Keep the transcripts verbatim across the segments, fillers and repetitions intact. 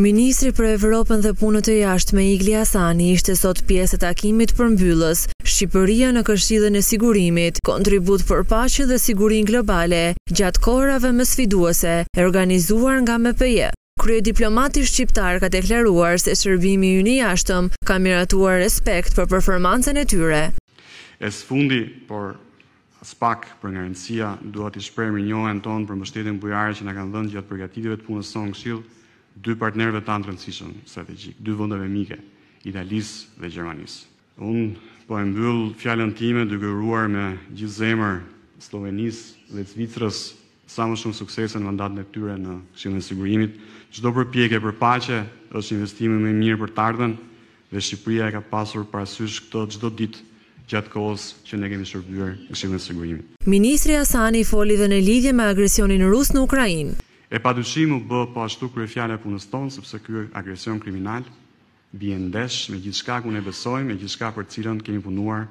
Ministri për Evropën dhe Punët e Jashtme Igli Hasani ishte sot pjesë e takimit përmbyllës Shqipëria në Këshillin e Sigurimit, kontribut për paqen dhe sigurinë globale gjatë kohërave më sfiduese e organizuar nga M P E. Kryediplomat shqiptar ka deklaruar se shërbimi ynë i jashtëm ka miratuar respekt për performancën e tyre. Es fundi por spak për ngarënësia dua t'i shpreh mirënjohjen tonë për mbështetjen bujare që na kanë dhënë gjatë përgatitjeve të punës sonë Këshill. Dy partnerëve tanë të rëndësishëm strategjik, dy vendeve mike, Italisë dhe Gjermanisë. Unë po e mbyll fjalën time duke uruar me gjithë zemër Slovenisë dhe Zvicrës sa më shumë suksese në mandatin e tyre në Këshillin e Sigurimit. Çdo përpjekje për paqe është investimi më i mirë për të ardhmen dhe Shqipëria e ka pasur parasysh këtë çdo ditë gjatë kohës që ne kemi shërbyer Këshillin e Sigurimit. Ministri Hasani foli dhe në lidhje me agresionin rus në Ukrainë. E padyshim u bë po ashtu kryefjala e punës tonë, sepse ky agresion kriminal bie ndesh me gjithçka që ne besojmë, me gjithçka për të cilën kemi punuar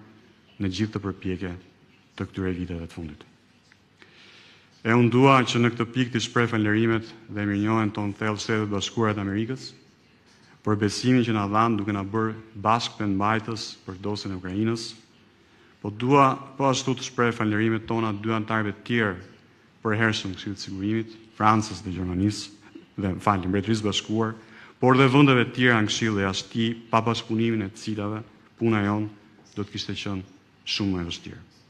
në gjithë të përpjekje të këtyre viteve të fundit. E unë dua që në këtë pikë të shpreh falënderimet dhe mirënjohjen tonë thellë Shtetit Bashkuar të Amerikës për besimin që na dhanë duke na bërë bashkë të mbajtës për dosjen e Ukrainës. Po dua po ashtu të shpreh falënderimet tona dy anëtarëve të tjerë për hershëm Këshillit të Sigurimit, Fransës dhe Gjermanisë, dhe falë Mbretërisë Bashkuar, por dhe vendeve të tjera në Këshill dhe jashtë tij, pa bashkëpunimin e të cilave puna jonë do të kishte qenë shumë më e vështirë.